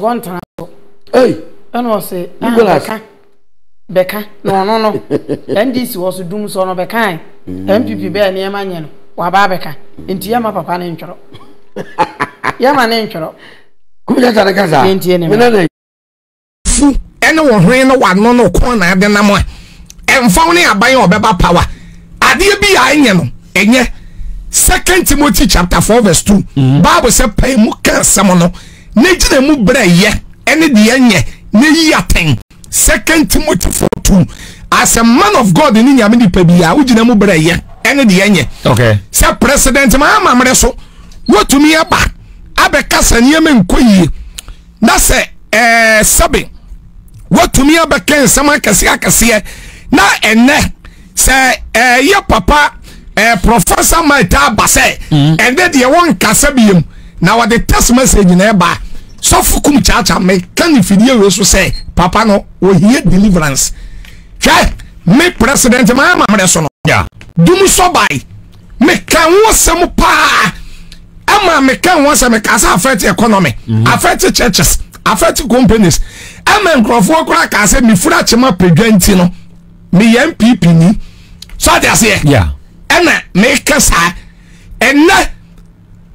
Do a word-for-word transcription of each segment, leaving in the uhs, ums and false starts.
one time. Hey, and was say, Nicholas Becca. No, no, no. And this was a doom son of a kind. M P P bear near Manion, Wababeka, into Yama Papa Nintro. Yama Nintro. Good at the Gaza, Intian. See, and no one, no, no corner than a one. And found a bio Baba power. I dear be I am, and yet. Second Timothy chapter four verse two. Bible said, "Pay muka samono, neji mu bre ye, ene dienye, ne yaten." Second Timothy four two. As a man of God, ni ni amini pebiya, uji ne mu bre ye, ene dienye. Okay. Say president ma amamre so, wo tumi aba, abe kasa ni eme nkoyi. Na say eh sabe, wo tumi aba ken sama kase kase na ene say eh ye papa. Uh, Professor Maita Basse, mm. And then the one Cassabium. Now, what the test message in Eba, so Kumchacha make can if you also say, Papa no, we hear deliverance. Try make President Mamma Mareson, yeah, do so by make can was some pa Emma make can was a make us affect economy, affect churches, affect companies. Emma Crawford Crack, I said, me Fratchima Pegentino, me M P P, so they say, yeah. Ena mekasa ena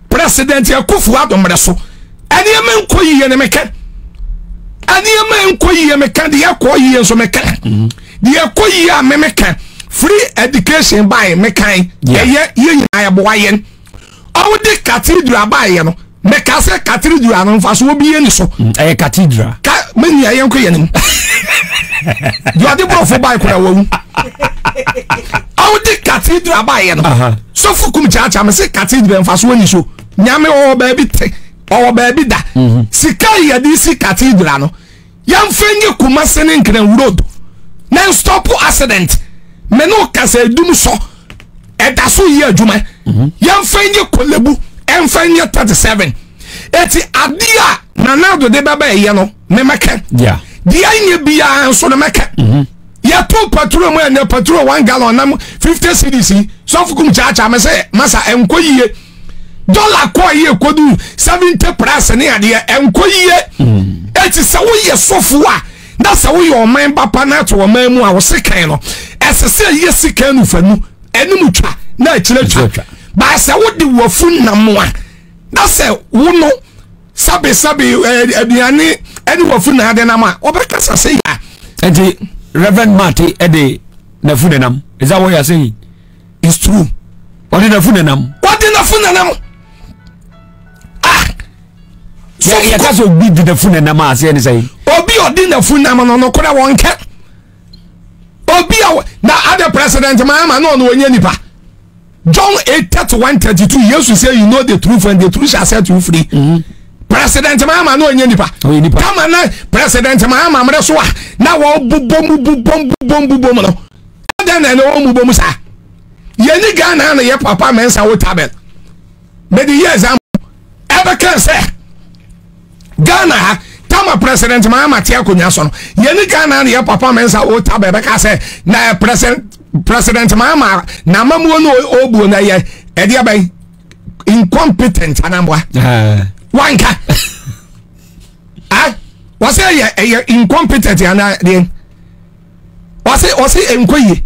president Akufo Addo mreso ene yema nkoyiye ne meka ene yema nkoyiye meka de yakoyiye nso meka de yakoyiye a memeka free education by meka eye yenyina yeboaye awde cathedral by no meka se cathedral no mfaso obiye ni so eye cathedral ka meni aye nkoyiye ne you are the prophet by kura wo the cathedral by no so Kumchacha me say cathedral mfaso ni so nyame o baby te o baby da sika ya di si cathedral no yamfenye Kumasi ne Nkran road na stop accident me no kasa edum so e da so ye adwuma yamfenye Kolebu yamfenye thirty-seven eti adia na nado de baba ye no me meka yeah dia nye bia so na meka ya two patrol mo na patrol one gallon na fifty cedis so Kumchacha me say masa enkoyie dollar koyie kodu seventy price ne ade enkoyie eti se wo ye sofo a na se wo ye oman papa na to oman mu a wo sekan no esese ye sekan no fanu enu twa na akire ba se wo de wo fun na mo a na se wo no sabe sabe aduane enu wo fun na ade na ma obekasa se ya eti Reverend Marty Eddie Nafunenam. Is that what you are saying? It's true. What did Nafunenam? What did Nafunenam? Ah! So yeah, yeah, that's what beat the Nafunenam as you say. Obi or did Nafunenam on no corner one cat? Obi or now other president, Mamma, no, no, Yenipa. John eight thirty-one thirty-two. Yes, you say you know the truth and the truth shall set you free. Mm -hmm. President Mamma no Yenipa. Come on, President Mamma Mreswa. Now all boom boom boom boom boom boom boom. And then I know Mubomusa. Yeni Ghana, your papa Mensa Otabil. But the years I'm ever can say Ghana, Tama President Mamma Tiakunyason. Yeni Ghana, your papa Mensa Otabil. Because I say, now President President Mamma, Namamu no Obu Naye, Ediabe incompetent Anambwa. Wanka ah was say incompetent and then was say was say enkoyi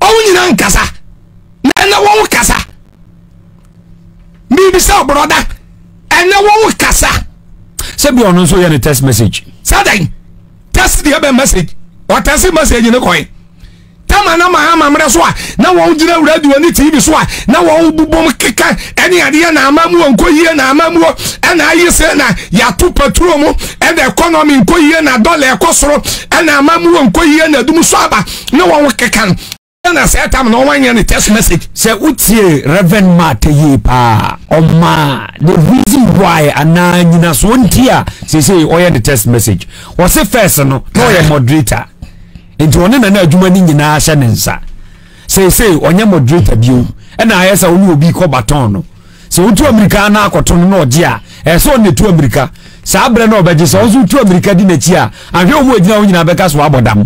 onyina nkasa na na wo kasa bibi say brother and na wo kasa say bi onu so ye text message say test the message or text message no coin tama na mahama mre so a na wo jira radio ni T V so a na wo bubom keka ene ade na amamu nkoyie na amamu ena ayise na ya to petrol mu e the economy nkoyie na dollar ekosoro ena amamu nkoyie na dum so aba na wo keka na say tama no wanye ni text message say utie Reverend Marteyi pa oma the reason why ananyina so ntia say say oye the text message was say first no no your moderator into one na adwuma ni nyina ahye nsa say say onye moderator bio e na ayesa woni obi ko baton no so utu America na akoton no odi a e so ne tu America sa abre na obaje so utu America di nachi a ahwe ohu agina wo nyina beka so abodam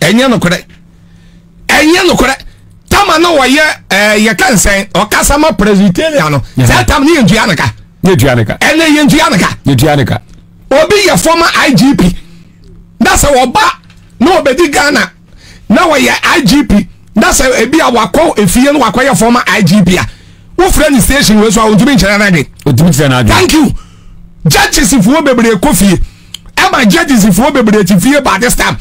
enye no kore enye no kore tama no wo ye eh ye kansen okasa ma president ano sa tam ni ntuanaka ni ntuanaka ene ye ntuanaka ni ntuanaka Obi your former I G P. That's our ba. No bedi Ghana. Now we your I G P. That's a ebi awako efiye no wakoya former I G P. Wo friend station we so ontumi nchana again. Ontumi nchana. Thank you. Judges if we bebre kofi. E ma judges if we bebre ti fie by this time.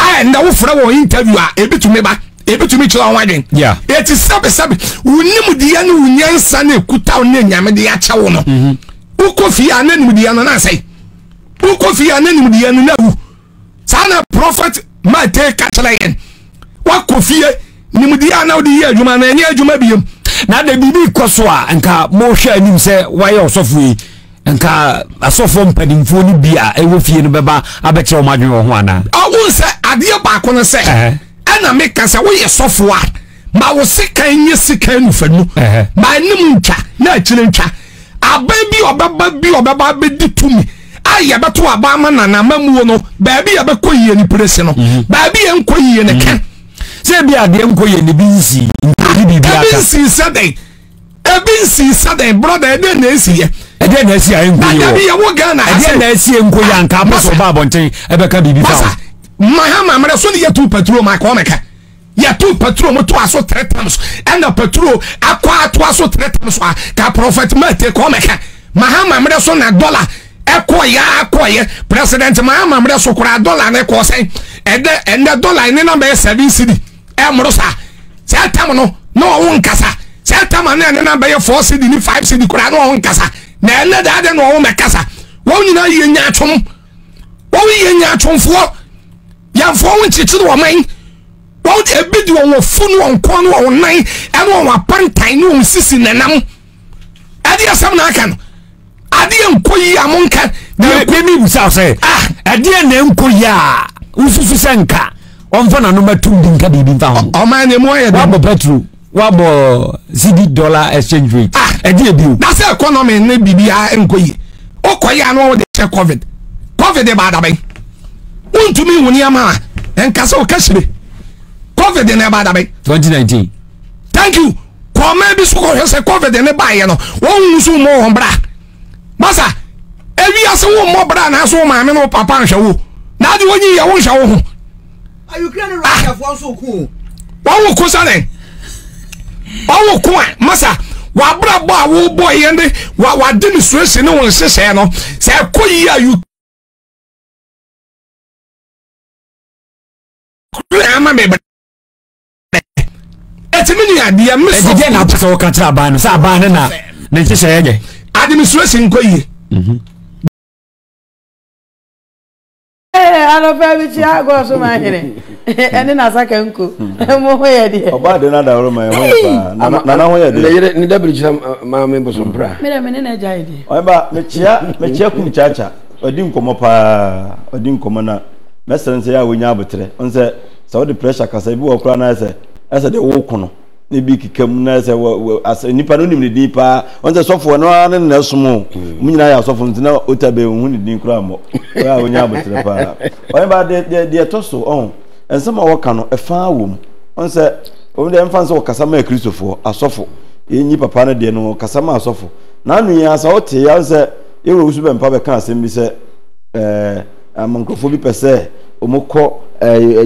I na wo friend wo interview a ebi to me ba. Ebi to me chira one again. Yeah. It is sabe sabe. Unimu dia no unyansa na ekuta on nyame de ya chawo no. Mhm. Wo kofi ananimu dia no na sai. Wo kofi ananimu dia no na wu. Sana Prophet Marteyi Kachalayen. Wo kofi nimu dia na odi ye adwuma na enye adwuma biem. Na da bibi koso a nka mo hwa anim se waye osofui nka asofo mpadimfo ni bia ewo fie no beba abekye o madwen wo ho ana. Awu se ade ba ko no se. Eh. Na meka se wo ye sofo a ma wo sekan nye sekan no fa nu. Ma nim ntwa na akire ntwa. Aba bi obaba bi obaba bedi tumi. Aye beto aba ma nana mamuo no ba bi ye bekoyie ni presi no. Ba bi ye nkoyie ne ka. Se bi ade nkoyie ne bi nsi. Ebinsi Saturday, Ebinsi Saturday, brother. I didn't see you. I didn't see you. I didn't see you. I didn't see you. I didn't see you. I didn't see you. I didn't see you. I didn't see you. I Ekoya akoye president Mahama Mreso kura dollar na ko sen ede ende dollar ni na be seven cedi e mrosa se atam no no won kasa se atam na na na be four cedi ni five cedi kura no won kasa na ene da de no won me kasa won nyina ye nya atwom won ye nya atwomfo ya fo won chichiri wo man won e bidi won wo funu won kon no won nan e won apartan ni won sisi nanam ade asam na aka no Adi nkoyi amonka na kwemi busa se adi na nkoyi a ufufu senka onfa na no matumbi nka bibi nfa ho o ma na mo ya wabo petrol wabo cedi dollar exchange rate adi ebi o na se economy na bibi a nkoyi okoyi anu o de check covid covid e ba da ban untumi woni ama nka se o kashire covid na ba da ban twenty nineteen thank you koma bi su ko se covid na ba ye no won su mo ho bra Masa, every aso wo mo bra na aso ma me no papa nhwewo. Na de wonyi ye wo nhwewo ho. Are you clear Russia for so ku? Wa wo ko sane. Wa wo ko a, masa, wa bra bo a wo boy ye ndi, wa wa demonstration ne won sese no. Se koyi a you Ama me Etimini ade ya miso. Eje na pese wo ka tra ban no, sa ban na ne sese ye. Administration koyi. Mhm. Eh, ana baby ti agwa so ma hire. Ene na saka nko. Mo ho ye de. Oba de na da ro ma ho pa. Na na ho ye de. Le yire ni dabiri cham ma me bo so bra. Mira me ne na jai de. Oba me chia, me chia Kumchacha. Odi nkomo pa, odi nkomo na. Me sense ya wonya abotre. Onse se odi pressure kasa bi wo kra na se. Ese de wo kuno. Nibi kikam na se as nipa no nim ne din pa onse sofo no na na somo munyina ya sofo ntina Otabe hu ne din kura mo wa wonya abotre pa o ba de de toso on ense ma woka no e fa wom onse o de mfa nse o kasama Kristofo asofo enyi papa na de no kasama asofo na anu ya sa ote ya onse e wo su be mpa be kan asem bi se eh amankrofo bi pese omukọ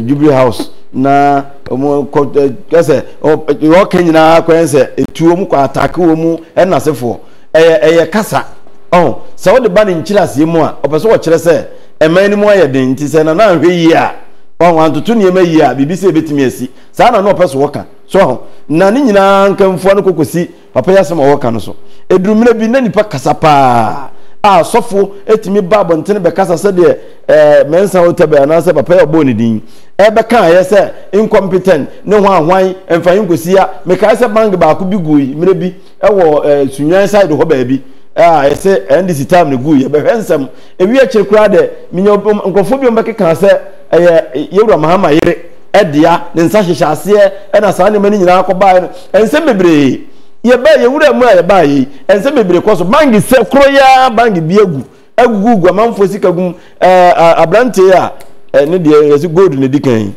Jubilee House na omo ko kase o yo kenyina akwense etu omu kwa attack omu ena sefo eye kasa oh se wo de ba ni nchirase mu a opeso wo kire se eman ni mu aye de nti se na na hwe yi a won wan tutu ni ema yi a bibi se betimi asi sa na na opeso wo ka so ho na ni nyina nkamfo no kokosi papa ya se ma wo ka no so edurumire bi na nipa kasa pa a sofo etimi babo ntene be kasa se de eh Mensa Otabil na se papa ya bo ni din ebe kan aye se incompetent ne ho ahwan emfa yinkosia me kai se bank ba ku bigui mire bi ewo sunyan side ho ba bi ah ese ndc time ne gui ebe hensem ewi akire kura de minya nkofobio mbeke kan se eh yewura mahama yire edia ne nsa hihase e na sa ne mani nyina akobae ensem bebre ye ba yewura mu aye ba yi ensem bebre koso bank se kroya bank bi egu egugu gwa manfo sika gum eh abrante ya eh ne de yesi gold ne dikan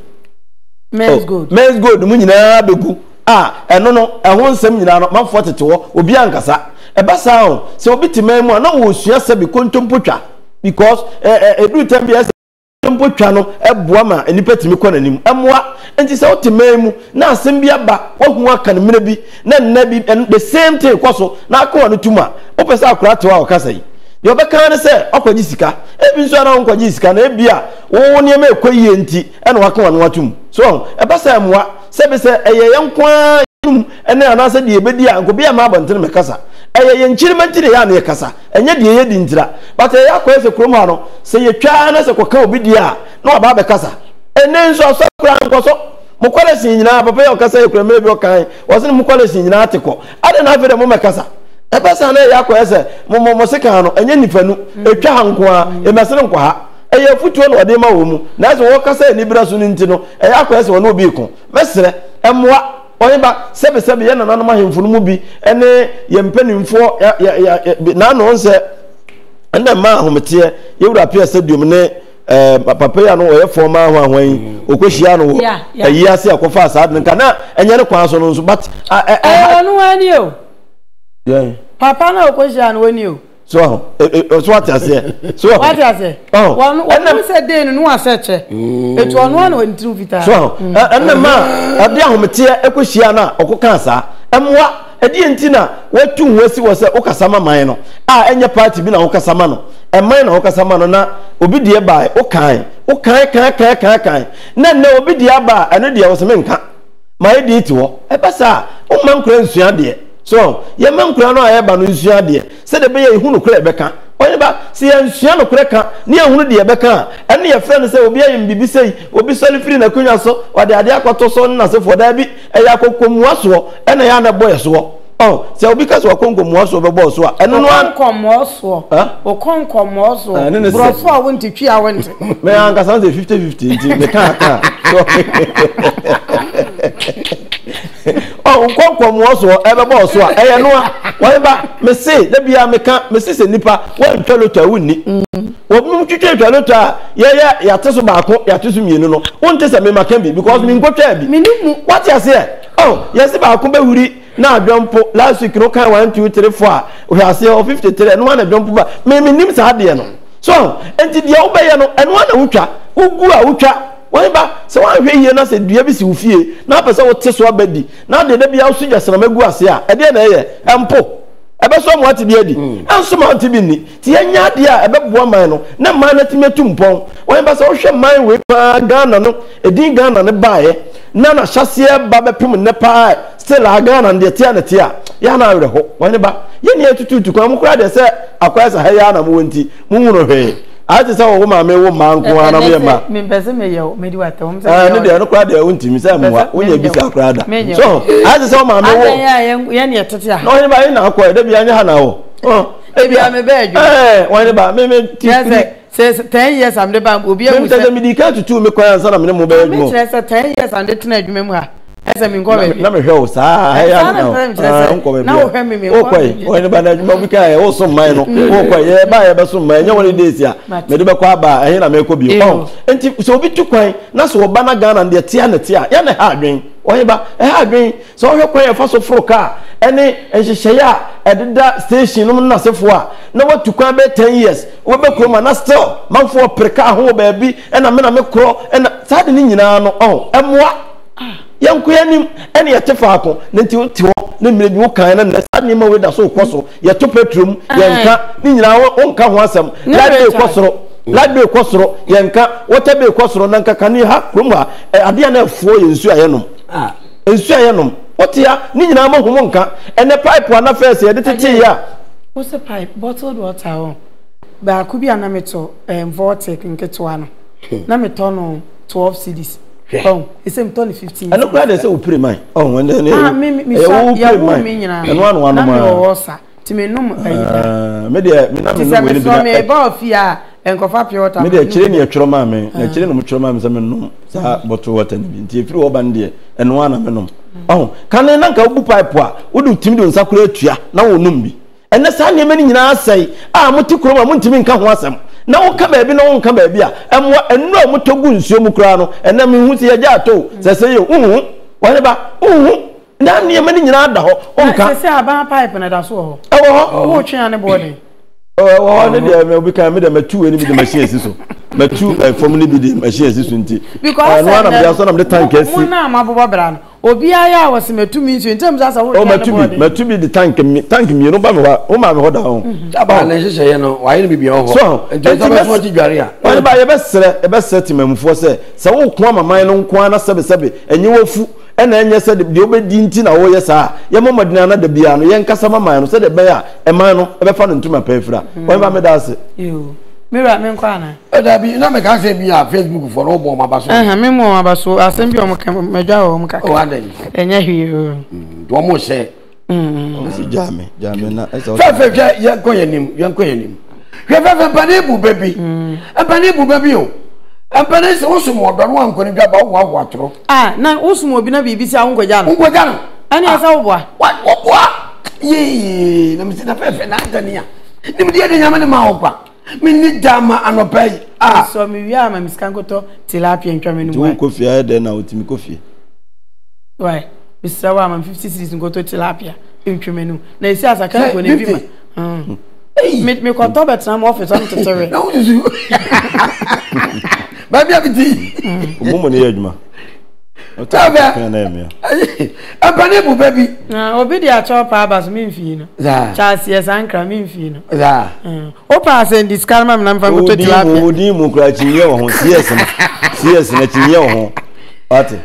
men's gold men's gold mu nyina begu ah eno no ehon nsem nyina no manfo tetewo obi ankasa ebasa o se obi timan mu na wo sua se bi kontompotwa because every time yes mpo twa no eboa ma enipa timi kwa nanim emoa enti se otema mu na asem bia ba wahu aka ne mena bi na nna bi the same thing kwaso na aka wa no tuma opese akura tewa okasa yi de obeka ne se okwaji sika ebi nso na okwaji sika na ebi a wo ne ma ekoyi enti ena waka wa no atum so ebasa emoa se be se eye yenkwa ene anase de ebedi a nko bia ma abonte ne mekasa eye ye nkirimantire ya na yekasa enye de ye di ntira but eye akoyese kromo ano se ye twa na se koka obi di a na oba bekasa ene nso so kura nkoso mu kwalesi nyina papa ye okasa ye kura mebi okan wose mu kwalesi nyina atiko ade na afere mu mekasa ebesa na eye akoyese mu mu sika ano enye nifanu etwa hankoa emesere nkwa eye futuo na ode ma wo mu na se wo kasa ni bira so ni ntino eye akoyese wo na obi iko mesere emwa oyeba sebe sebe ye nananu mahemfu no bi ene ye mpanimfo na no nse ene ma ahomete ye wura pia stadium ne papa ya no ye form ahwa hwan okwehia no ayi ase akofa asad nka na enye ne kwa so no nso but eh no ani o papa na okwehia no wani o so aho so ati ase so ati ase won won se dey no aseche etu ono na ntru vita so aho ene ma ade ahomete ekohia na okoka asa emwa ade enti na watu wasi wose okasama man no a enye party bi na okasama no eman na okasama no na obi die ba okan okan kan kan kan kan na na obi die ba eno die wose menka ma edi ti wo ebasa o man kura nsua de so ye mankura no ayeba no nsua de se de be ye hunu kura beka oni ba se ye nsua no kura ka ne ye hunu de beka ene ye frɛ no se obi ayim bibi sei obi sɔle firi na kunwa so wade ade akɔto so na se fo da bi eye akokomu aso ene ya na boye so oh se obi ka so akonkomu aso be boye so ene no akonkomu aso o konkomu aso bro so awunti twi awunti me anka san se fifty fifty nti me ka ka oh konkomu aso e be boye so eye no won ba me se da bia me ka me se se nipa won twelota wunni obi mu twetwe twelota ye ye ya teso baako ya teso mienu no won tesa me maka bi because me ngotwa bi me nimu what ya say oh yesi baako be huri na adwompo last week no kan one two three four ohase o fifty three no na adwompo ba me me nim sa de no so enti de wo be ye no eno na wutwa ugu a wutwa won ba se wan hwe ye na se dua bi si wufie na pese wo teso abadi na de de bia wo suja sena magu ase a e de na ye empo ebe so mo ati bia di anso mo ati bi ni ti anya de a ebe bo man no na man na timetu mpon won ba se wo hwe man we pa Ghana no edin Ghana ne baaye na na chase ba be pem ne pa still Ghana de tia ne tia ya na awre ho won ba ye ne atututu kwa mo kura de se akwasa ha ya na mo wonti mo wuro hwe ati se wo ma me wo man ko ana me ma me pese me yo me di wata mo se eh ne de no kura de wonti mi se mo wa wonya bi sa kura da so ati se wo ma me wo ya ne tetia no won ba na akwa de bi anya ha na wo oh e bi ame be ejo eh won ba me me ti says ten years am de bam obi am say me di ka tutu me kwa ansa na me mo be ejo me say ten years am de tena adwuma mu ha ese mi nko be na me hwe o saa ha ya na nko be na wo hwe me me wo kwai o ni ba na adwuma bi ka e wo so man no wo kwai ye ba ye be so man nya one days ya me de be kwa ba ehe na me ko bi o enti so obi tu kwan na so oba na Ghana de tia na tia ya na ha adwen o ba e ha adwen so hwe kwan e fa so fro ka ene enhyehye ya ededa station no na sefo a na watu kwan be ten years wo be koma na still manfo preka ho ba bi e na me na me kro e na saa de ni nyina no o emwa yankuyanim ene yetefa akọ nti nti wo ne mire bi wo kan na nani ma we da so kwoso yeto petrum yenka ni nyina wo nka ho asem lade kwosoro lade kwosoro yenka wotabe kwosoro na nka kan ha kromwa ade na afuo yensu ayenom ah ensu ayenom wotia ni nyina ma homo nka ene pipe ana first yedetete ya wo se pipe bottled water o ba ku bi ana meto vortex nketo ano na meto no twelve cedis oh it's him turn fifteen I no glad they say we pray mine oh and then ah me me so ya wo me nyina no one one no ti me num ayida me dey me na me no we dey me ba ofia enkofa pure water me dey kire me etworo ma me na kire no mtworo ma me say me num sa bottle water ni bi nti efiri wo ban dey eno ana me num oh kan na nka obu pipe a wo do timi do nsakura atua na wo num bi ene sa ne me nyina asai ah motikoro ma montimi nka ho asem na wo ka baabi na wo ka baabi a emu enu a motogu nsuo mu kra no ena me hu se ya jato sese ye uhu wale ba uhu na ne me nyina ada ho onka sese aban pipe na da so ho ewo ho wo twen ane body Oh, we can make them two enemy machines. But two formerly be machines. Because one of the of the tankers, Obia was made to meet you in terms of the tank. Thank you, no matter oh, my God, about you know, why be beyond so? And just what you buy a best a best settlement for say, so Kwama, my own Kwana Sabi, and you will fool. And then you said the obedient in our yes, ah, your mama Diana de Biano, young Casama Mano, said a bear, a mano, ever found into my paper. Why, Mamma does it? You Mira Mencana. There be no mechanism via Facebook for Obo Mabasso. I memoir about so I send you on Major Macaco and yet you almost say, Hm, Miss Jammy, Jamina, as a perfect young coin, young coin. You have a panibu baby, a panibu baby. And parents also more than one could grab out one water. Ah, now also more than be busy. I'm going down. I'm going down. And yes, what? What? What? Yea, let me see the perfect Antonia. Let me get the Yaman Maupa. Minnie Dama and Opay. Ah, so me, I am Miss Kangoto, Tilapia and German. One coffee, I then out to me coffee. Why, Miss Sawam and fifty six and go to Tilapia in Germanu. They say, I can't go in every meet me call Tobert some office. I'm sorry. No, you. Baby, I'm busy. Woman, age ma. I'm baby. Now, obedience to Papa's minfino. Charles, yes, Ankara minfino. Opa send this car, ma'am. I'm from Toti Lapi. Odi mukrachi yewo. Yes, yes, nachi yewo. Ati.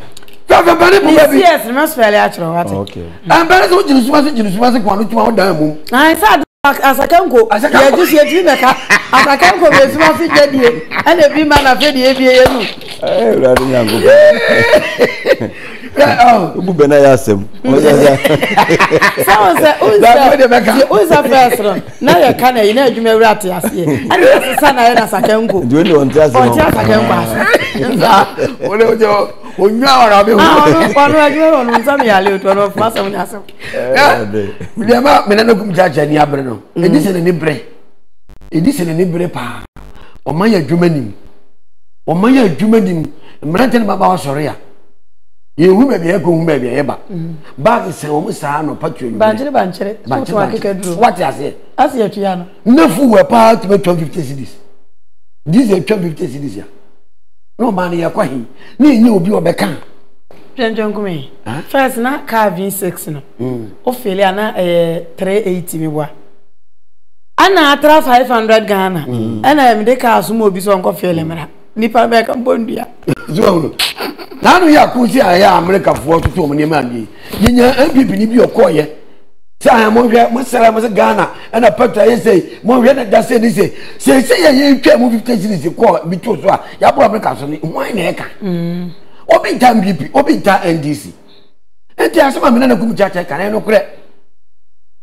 Papa, baby, baby. Yes, must fairly actual. Okay. I'm very so jealous. Was jealous. Was it kwanu tuwa damu? I said. As I can go, as I can go, as I can go, as I can go, and every man of the A V A. Oh, when I asked him, someone said, who is a person? Now you can't, you know, you may rat us. And yes, the son, I had as I can go. Do you want to ask? I can pass. What do you know? I don't know. Some yellow to a master. We never made a good judge and Yabrano. It isn't any break. It isn't any break. Or my Jumanim. Or my Jumanim. Mrantin Baba Soria. You may be a good baby, Eba. But it's almost an opportunity. Banchere, Banchere, Banchere, what I say? I say, Tiano. No fool were part of twelve fifty cities. These are twelve fifty cities. No money, a coin. Need you be a becan. Gentle me. First, not carving six. Ophelia, not a three eighty. Anna, three five hundred Ghana. And I am the cars who will be so unconfirmed. Nipa back and Bondia. Now we are cozy. I am America for two many money. You know, people need your coy. Sam, Monsara was a Ghana and a Pata say, Moriana does say, say, say, you can't move fifteen to call because you are probably casting wine neck. Open time, B P, open time, and D C. And there are some men who judge I can no credit.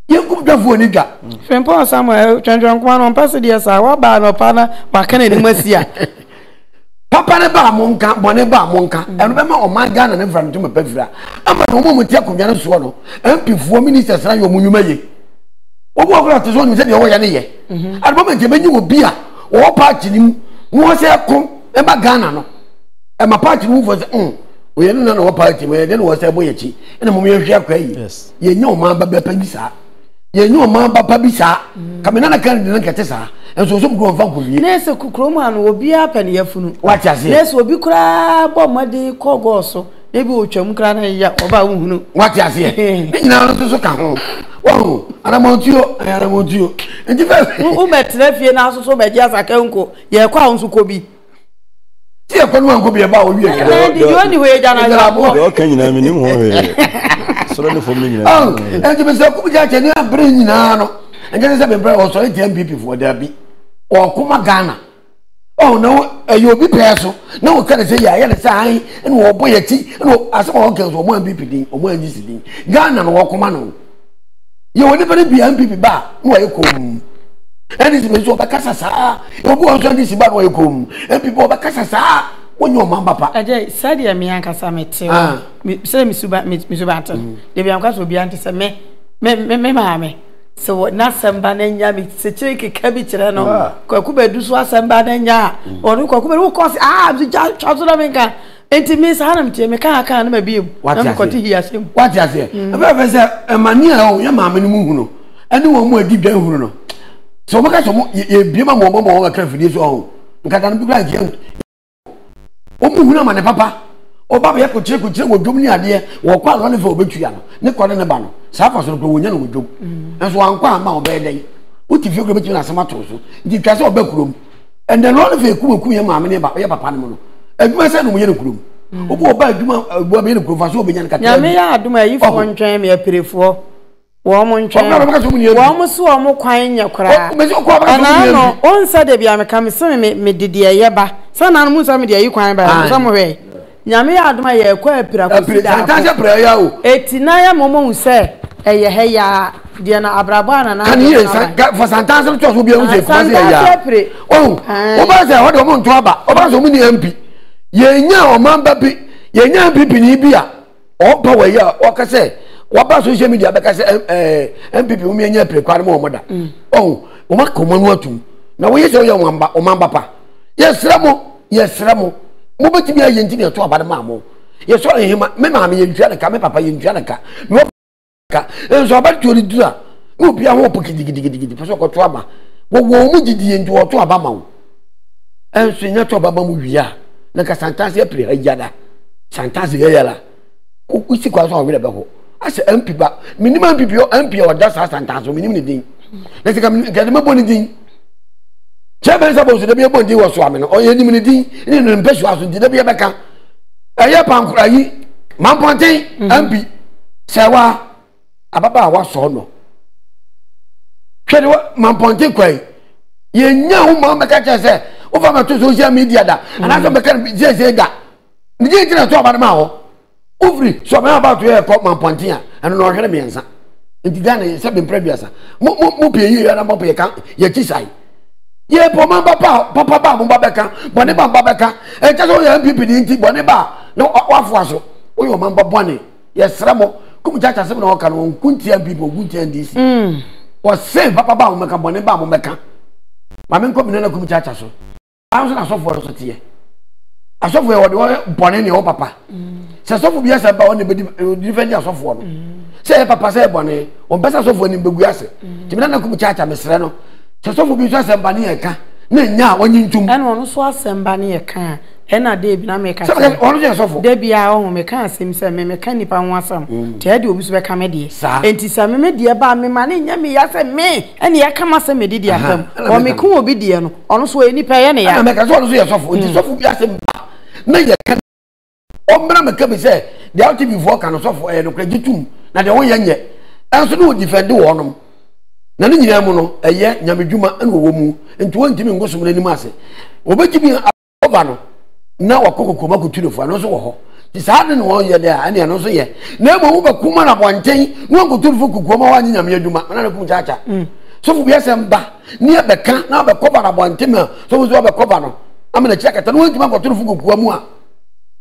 You could have won it. Fempo somewhere, Chandra, one on Pasadia, Sawaba, no Pana, Macanade, Messia. Papa neba monka, boneba monka. I remember on my gun and from to my bedfra. I'm a woman with Yakumian swallow. And before ministers, I will munume. What was one with the Oyane? At moment, the menu will be a or party him. Was a com, and my gun. And my party move was on. We had no party where then was a boyachi. And a moment, yes. You know, Mamma Babisa. You know, Mamma Babisa. Caminana can't get us. And so some go on with you. Yes, a Kukroman will be up and Yafun. What I say? Yes, will be crab, Bomadi, Cogoso, maybe Uchumcrana, ya, Oba. What I say? Now to come home. Oh, and I want you, and I want you. And you met Leffy and also so bad, yes, I can go. Your crowns could be. Dear, one could be about you. Anyway, down I love. Can you name him? Sorry for me. Oh, and you must have bring Nano. And then there's a bread also, eighty M P P for there be. Or Kuma Ghana. Oh no, you'll be person. No, can say, I understand, and we'll buy a tea, and as all girls or one B P D or one G C D. Ghana or Kumano. You will never be M P P bar, where you come. And it's Miss Casasa, you'll go on this about where you come, and people Casasa, when your mamma papa. I said, dear Mianca Summit, say Miss Batton. The Biancas will be anti Same, Mammy. So na samba nanya mi secheke kabichira no kwa kubedu so asamba nanya onu kwa kubedu cause ah bi ja chazura menka enti miss hanam tie me kan kan na mabiem na ko ti hia sem what ya say e be be say emania o ya maamani mu hunu ene wo mu adi dwan hunu no So maka somo ye biema mo mo mo ka fini so o. Nka da no bi gba je. O mu huna ma ne papa. O ba be ko chire ko chire wodom ni ade wo kwa no ne fa obetua no. Ne kwa ne ba no. Sa fa so ko wonya no wodom. Enso an kwa ma o be dai. O ti fi ko betu na sama to so. Ndi twa se o ba kurom. And the Lord fe ku ku ye ma me ne ba ye papa no no. Aduma se no mo ye no kurom. O bo ba aduma bo me ne kurom fa so obenya ne ka. Ya me ya aduma yi fo ntwen me apirefo. Woman, almost so more crying your cry. No, on Saturday, I become some made the yeba. Some animals are media you crying by some way. Yammy, I do my prayer. Eighty nine Momo say, a heya, Diana Abrabana, and yes, for Santa's of will be on the Oh, Obaza, what among Traba, Obazo Mini M P. Ye know, Mambapi, ye know, Pipinibia, or Pawaya, or Cassette. Waba social media because eh M P P umienye prekware mo moda oh o ma komanu atum na wo yeso yo mamba o mamba pa yesramo yesramo mo betimi aye ntini eto abade ma mo yeso ehima me ma me yentwa nka me papa yentwa nka me ka enso abade to lidura no bia ho pokidigidigidi peso ko to aba wo wo mu didie ntwo to aba ma wo enso nya to aba ma mu wia na ka sentence ya pre ayada sentence ya yala ko kwisi kwa so awere beko as M P ba minimum M P or M P or that's as and as minimum din let's come get me boni din chebe suppose dey be boni din waso amena o ye ni mini din ni no mpesu aso din dey be beka eye pankura yi mampontin M P sewa ababa wa so no twede mampontin kwai ye nya hu ma meka chese over my social media da and aso meka jese ga ni je jina to abana ma ho Ovri, so I'm about to hear a copman Pontia and no Hemians. And Dana seven previous. Mopia, you and a Mopia, Yakisai. Yea, Poma, Papa, Papa, Mumbabeca, Boneba, Babeca, and just all the M P P didn't Boneba. No, off was so. Oh, Mamba Bonnie. Yes, Ramo, Kumchacha seven or Canon, Kuntian people, Kuntian this. Was same Papa Bamaka Boneba Mumbeca. Mamma Communal Kumchacha so. Thousand or so for us here. I saw where Bonnie or Papa. Say so for yes about the defend yourself for no. Say papa say bone, on besa so for ni beguase. Ti me na ku church amesre no. Say so for bi so asem bane eka, na nya onyi ntum. Eno no so asem bane eka, e na dey bi na me eka. Say onu je so for. Dey bia o me kan asem se me me kan nipa ho asem. Te dey obi so be ka me dey. Enti se me me dey ba me ma na nya me ya se me, ene ya kama se me dey dey asem. O me ku obi dey no, onu so e nipa ye ne ya. Na me ka so onu so ye so for, enti so for bi asem ba. Na ye kan Ombra me ka be say the out before kan so for eh no credit tum na de won yenye enso no defend wo nom na ne nyina mu no eye nyamedwuma na wo mu nti won ntimi ngosom na nim ase obetimi over no na wakokokoma kutunofo ano so wo ho ti saade no won ye de a ne no so ye na mo wo be kuma na bonten no kutunofo kokoma wa nyame adwuma na na Kumchacha so fu bia sem ba ne be ka na be koba na bonten so wo be koba no amena chika ta no won ntimi kutunofo kokoma mu a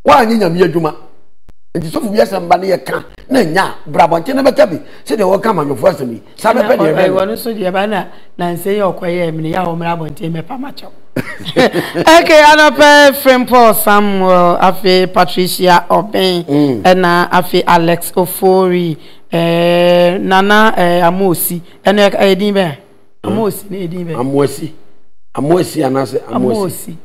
wa nyi nyame adwuma enti so fu bia samba ne yeka na nya brabonte ne beta bi se de wo ka mamefo asemi sa be pe de e wonu so de ba na na nse ye okoye emne ya wo mrabonte me pa macho okay anape Frempo Samuel afi Patricia Oben na afi Alex Ofori eh nana amosi ene edin be amosi ne edin be amosi amosi anase amosi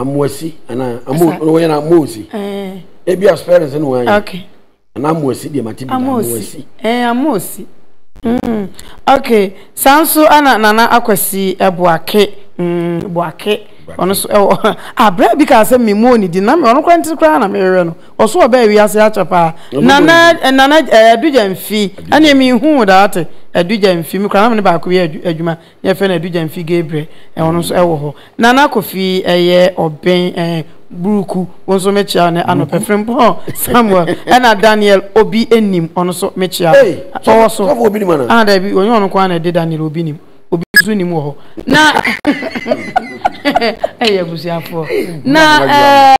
Amosi ana amu no yana amosi eh e bi experience no wan okay ana amosi de matibi amosi eh amosi mm okay sanso ana nana akwasi ebuake mm buake ono so abra bi ka se memo ni di na me ono kwantiri kra na me re no oso oba wi ase achopa nana nana eduja mfi ana mi hu da ate eduja mfi mi kra na me ba ko bi adwuma ye fe na eduja mfi Gabriel e ono so ewo ho nana kofi eye oben eh buruku won so mechia ne ano Frempo Samuel ana Daniel obi enim ono so mechia so so obi ni mana ah da bi onye ono kwa na de Daniel obi ni obi zu ni mo ho na eh ya busia fo na eh